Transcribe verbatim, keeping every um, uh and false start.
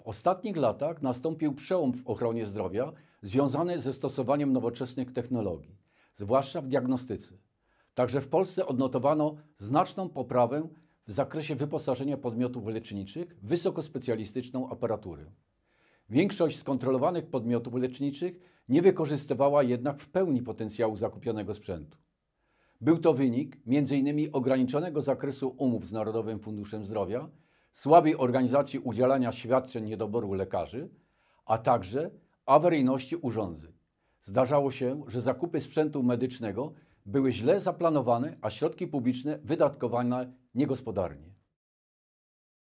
W ostatnich latach nastąpił przełom w ochronie zdrowia związany ze stosowaniem nowoczesnych technologii, zwłaszcza w diagnostyce. Także w Polsce odnotowano znaczną poprawę w zakresie wyposażenia podmiotów leczniczych w wysokospecjalistyczną aparaturę. Większość skontrolowanych podmiotów leczniczych nie wykorzystywała jednak w pełni potencjału zakupionego sprzętu. Był to wynik między innymi ograniczonego zakresu umów z Narodowym Funduszem Zdrowia, słabej organizacji udzielania świadczeń niedoboru lekarzy, a także awaryjności urządzeń. Zdarzało się, że zakupy sprzętu medycznego były źle zaplanowane, a środki publiczne wydatkowane niegospodarnie.